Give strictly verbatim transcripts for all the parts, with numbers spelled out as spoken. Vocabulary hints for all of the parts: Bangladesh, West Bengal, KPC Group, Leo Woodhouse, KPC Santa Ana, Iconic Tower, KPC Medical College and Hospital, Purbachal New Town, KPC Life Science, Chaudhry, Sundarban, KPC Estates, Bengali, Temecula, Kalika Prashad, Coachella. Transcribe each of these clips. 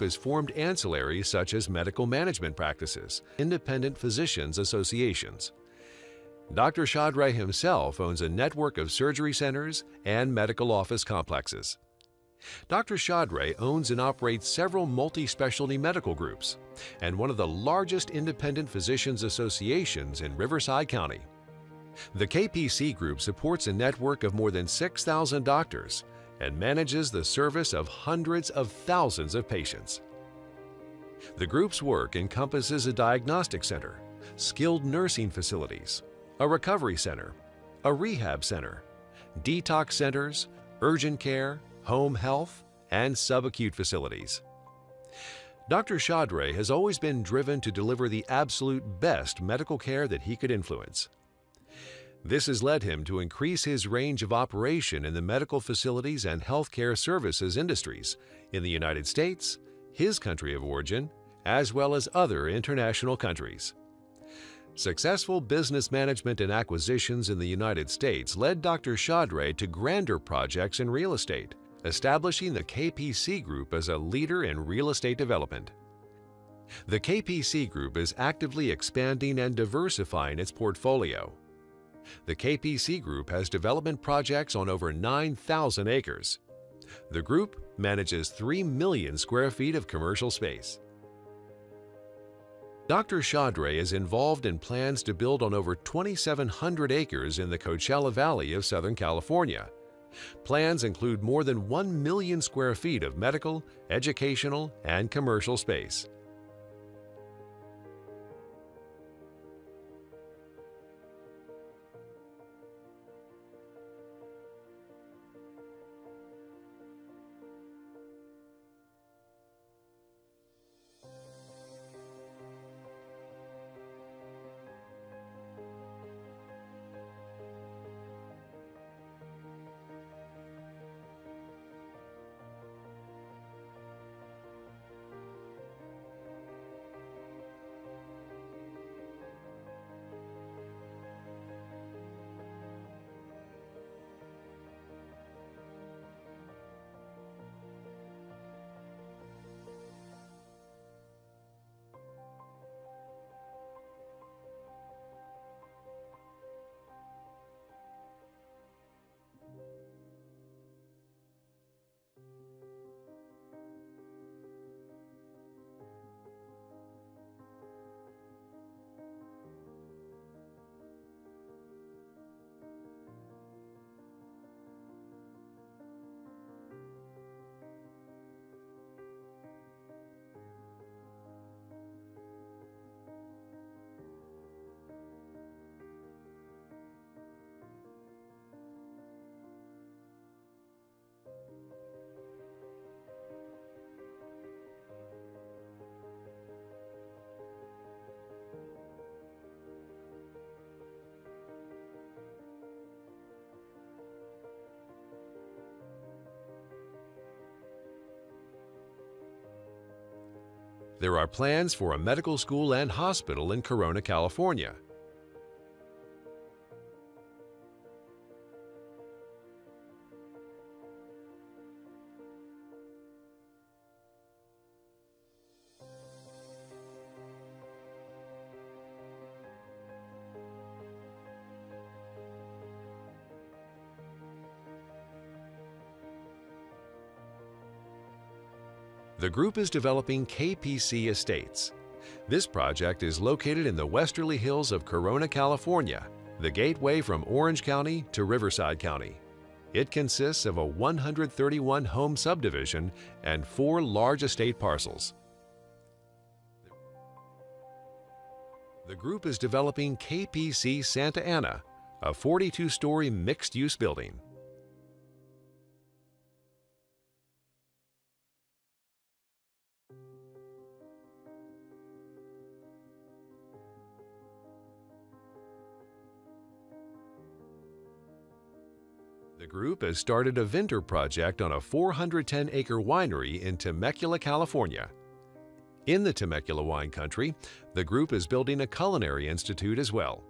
Group has formed ancillaries such as medical management practices, independent physicians' associations. Doctor Chaudhry himself owns a network of surgery centers and medical office complexes. Doctor Chaudhry owns and operates several multi-specialty medical groups and one of the largest independent physicians' associations in Riverside County. The K P C Group supports a network of more than six thousand doctors and manages the service of hundreds of thousands of patients. The group's work encompasses a diagnostic center, skilled nursing facilities, a recovery center, a rehab center, detox centers, urgent care, home health, and subacute facilities. Doctor Chaudhry has always been driven to deliver the absolute best medical care that he could influence. This has led him to increase his range of operation in the medical facilities and healthcare services industries in the United States, his country of origin, as well as other international countries. Successful business management and acquisitions in the United States led Doctor Chaudhry to grander projects in real estate, establishing the K P C Group as a leader in real estate development. The K P C Group is actively expanding and diversifying its portfolio. The K P C Group has development projects on over nine thousand acres. The group manages three million square feet of commercial space. Doctor Chaudhry is involved in plans to build on over twenty-seven hundred acres in the Coachella Valley of Southern California. Plans include more than one million square feet of medical, educational, and commercial space. There are plans for a medical school and hospital in Corona, California. The group is developing K P C Estates. This project is located in the westerly hills of Corona, California, the gateway from Orange County to Riverside County. It consists of a one hundred thirty-one home subdivision and four large estate parcels. The group is developing K P C Santa Ana, a forty-two-story mixed-use building. The group has started a vineyard project on a four hundred ten acre winery in Temecula, California. In the Temecula wine country, the group is building a culinary institute as well.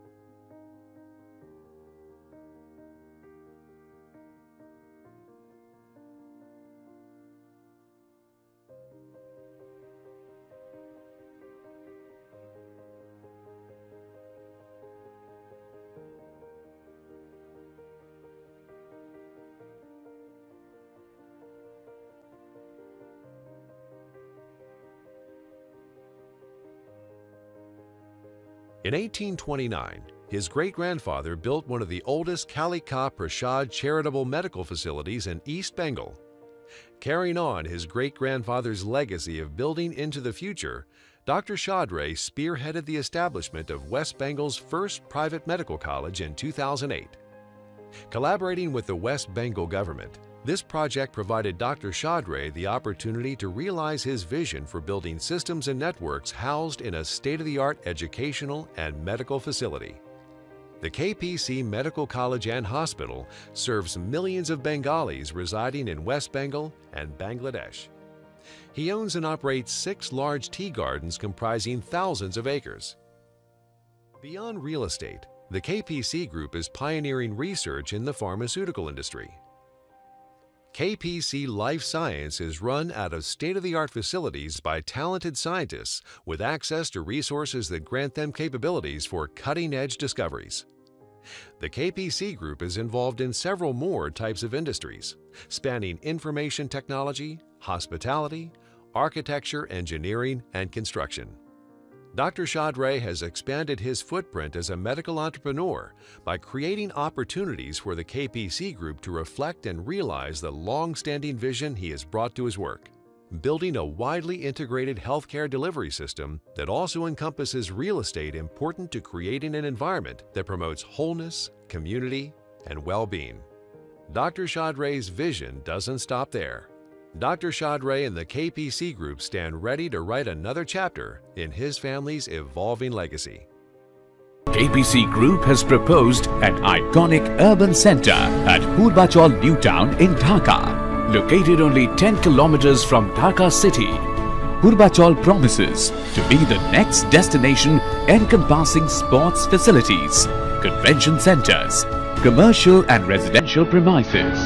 In eighteen twenty-nine, his great-grandfather built one of the oldest Kalika Prashad charitable medical facilities in East Bengal. Carrying on his great-grandfather's legacy of building into the future, Doctor Chaudhry spearheaded the establishment of West Bengal's first private medical college in two thousand eight. Collaborating with the West Bengal government, this project provided Doctor Chaudhry the opportunity to realize his vision for building systems and networks housed in a state-of-the-art educational and medical facility. The K P C Medical College and Hospital serves millions of Bengalis residing in West Bengal and Bangladesh. He owns and operates six large tea gardens comprising thousands of acres. Beyond real estate, the K P C Group is pioneering research in the pharmaceutical industry. K P C Life Science is run out of state-of-the-art facilities by talented scientists with access to resources that grant them capabilities for cutting-edge discoveries. The K P C Group is involved in several more types of industries, spanning information technology, hospitality, architecture, engineering, and construction. Doctor Chaudhry has expanded his footprint as a medical entrepreneur by creating opportunities for the K P C Group to reflect and realize the long-standing vision he has brought to his work, building a widely integrated healthcare delivery system that also encompasses real estate important to creating an environment that promotes wholeness, community, and well-being. Doctor Chaudhry's vision doesn't stop there. Doctor Chaudhry and the K P C Group stand ready to write another chapter in his family's evolving legacy. K P C Group has proposed an iconic urban center at Purbachal New Town in Dhaka. Located only ten kilometers from Dhaka city, Purbachal promises to be the next destination encompassing sports facilities, convention centers, commercial and residential premises.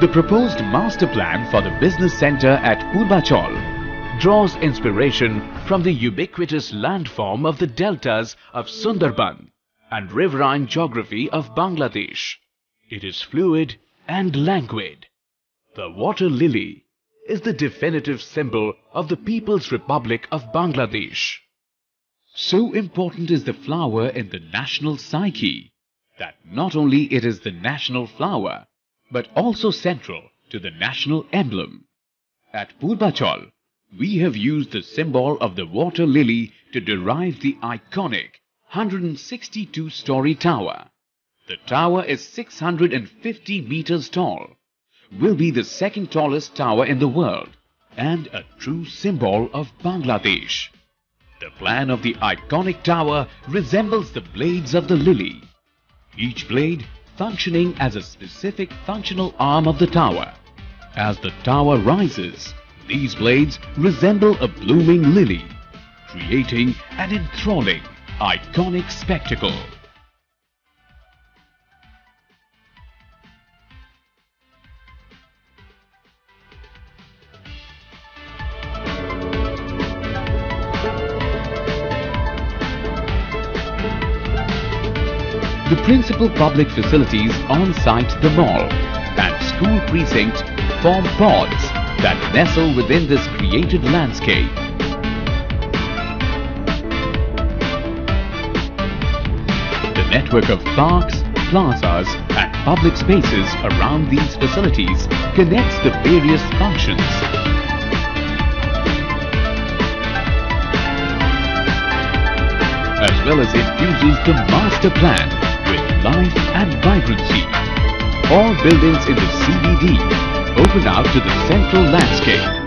The proposed master plan for the business center at Purbachal draws inspiration from the ubiquitous landform of the deltas of Sundarban and riverine geography of Bangladesh. It is fluid and languid. The water lily is the definitive symbol of the People's Republic of Bangladesh. So important is the flower in the national psyche that not only it is the national flower, but also central to the national emblem. At Purbachal, we have used the symbol of the water lily to derive the iconic one hundred sixty-two story tower. The tower is six hundred fifty meters tall, will be the second tallest tower in the world, and a true symbol of Bangladesh. The plan of the iconic tower resembles the blades of the lily. Each blade functioning as a specific functional arm of the tower. As the tower rises, these blades resemble a blooming lily, creating an enthralling, iconic spectacle. The principal public facilities on site, the mall and school precinct, form pods that nestle within this created landscape. The network of parks, plazas and public spaces around these facilities connects the various functions. As well as infuses the master plan life and vibrancy. All buildings in the C B D open out to the central landscape.